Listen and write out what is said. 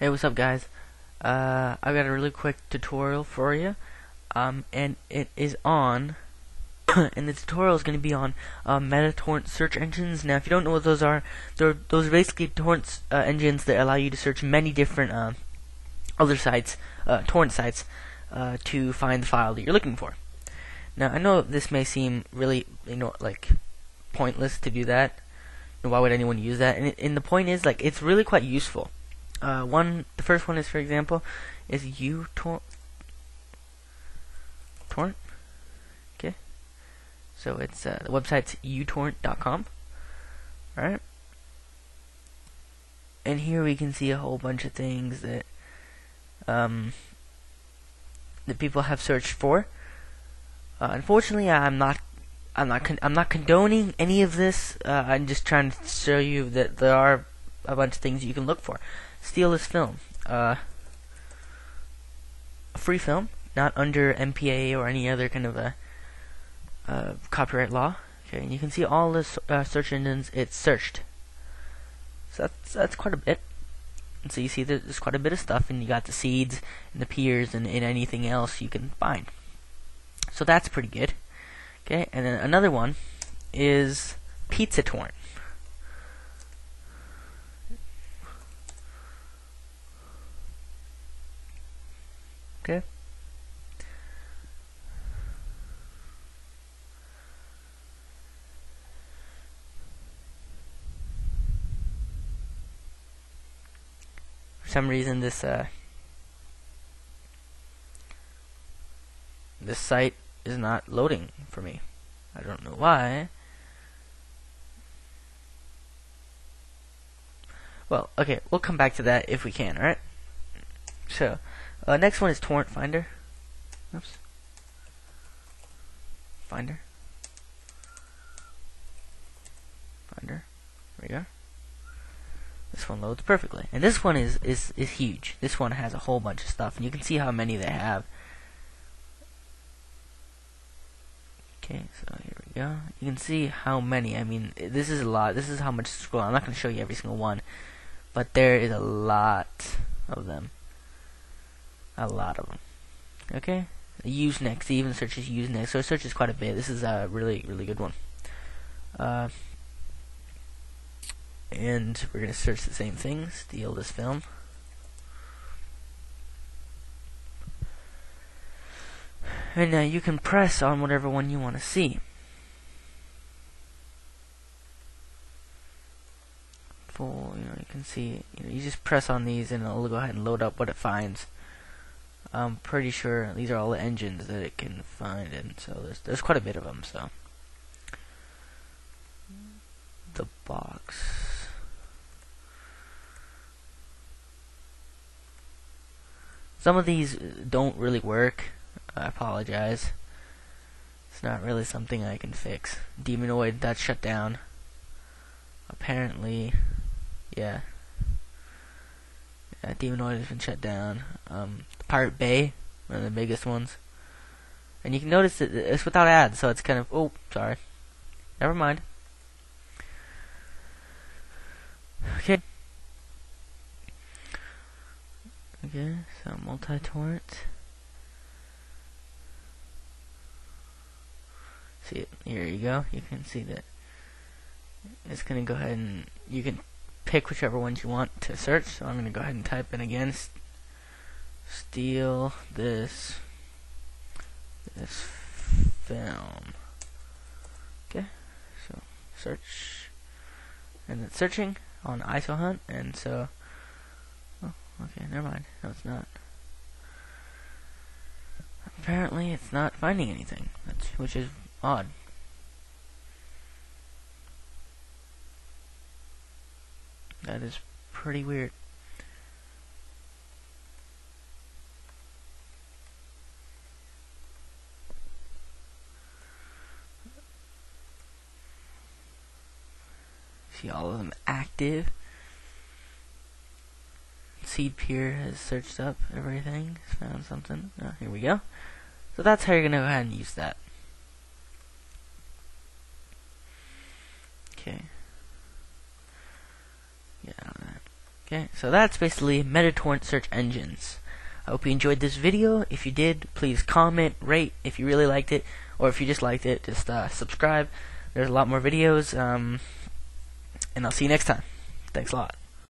Hey, what's up, guys? I've got a really quick tutorial for you, and it is on and the tutorial is going to be on meta torrent search engines. Now, if you don't know what those are, those are basically torrent engines that allow you to search many different other sites, torrent sites, to find the file that you're looking for. Now, I know this may seem really, like pointless to do that. Why would anyone use that? And the point is, like, it's really quite useful. The first one is, for example, is uTorrent. Okay, so it's the website's uTorrent.com. All right, and here we can see a whole bunch of things that that people have searched for. Unfortunately, I'm not condoning any of this. I'm just trying to show you that there are a bunch of things you can look for. Steal this film, a free film, not under MPAA or any other kind of copyright law. Okay, and you can see all the search engines it's searched. So that's quite a bit. And so you see there's quite a bit of stuff, and you got the seeds and the peers and anything else you can find. So that's pretty good. Okay, and then another one is PizzaTorrent. Okay. For some reason, this site is not loading for me. I don't know why. Well, okay, we'll come back to that if we can. All right. So. Next one is Torrent Finder. Oops. Finder. There we go. This one loads perfectly, and this one is huge. This one has a whole bunch of stuff, and you can see how many they have. Okay, so here we go. You can see how many. I mean, this is a lot. This is how much to scroll. I'm not going to show you every single one, but there is a lot of them. A lot of them. Okay, Use Next. It even searches Use Next, so it searches quite a bit. This is a really, really good one. And we're gonna search the same thing. Steal this film. And now you can press on whatever one you want to see. Full, you can see. You just press on these, and it'll go ahead and load up what it finds. I'm pretty sure these are all the engines that it can find, and so there's quite a bit of them. So the box, some of these don't really work. I apologize. It's not really something I can fix. Demonoid, that's shut down. Apparently, yeah. Demonoid has been shut down. Pirate Bay, one of the biggest ones. And you can notice that it's without ads, so it's kind of... Oh, sorry. Never mind. Okay. Okay, so multi-torrent. See it. Here you go. You can see that it's going to go ahead and... You can... pick whichever ones you want to search. So I'm going to go ahead and type in again. Steal this film. Okay, so search, and it's searching on ISO Hunt, and so. Oh, okay, never mind. No, it's not. Apparently, it's not finding anything, which is odd. That is pretty weird. See all of them active. SeedPeer has searched up everything, found something. Oh, here we go. So that's how you're going to go ahead and use that. Okay. Okay, so that's basically MetaTorrent search engines. I hope you enjoyed this video. If you did, please comment, rate if you really liked it, or if you just liked it, just subscribe. There's a lot more videos, and I'll see you next time. Thanks a lot.